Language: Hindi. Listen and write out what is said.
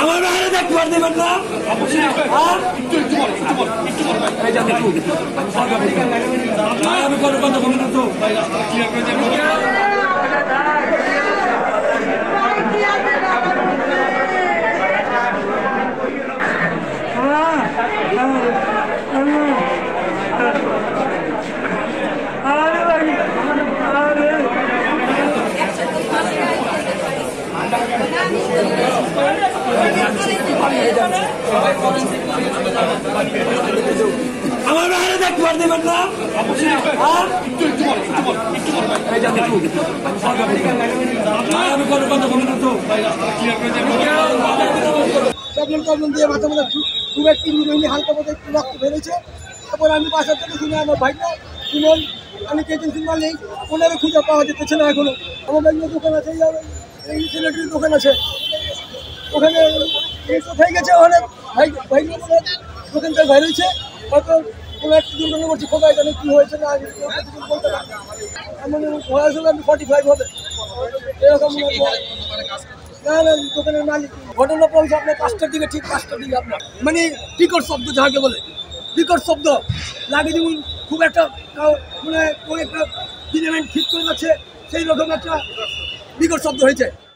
खूब एक हल्का मत रक्त बेड़े बासा शुरू भाई सुन अभी केटन सिंह मालिक ओनारे खुजा पावा जाते ना एखो हमारे दोकान आई इलेक्ट्रिक दोकान आई गए दोकान भाई रही है दुर्घटना करते खोदा जाने की पढ़ाशोनाइव होते ना ना दोकान मालिक घटना पहुँचे अपना पाँचटार दिखे ठीक पाँचटार दिखे अपना मैंने टिकट शब्द जहाँ के बोले टिकट शब्द लागे जेम खूब एक मैं कोई एक दिन ठीक कर रखम एक टिकट शब्द हो।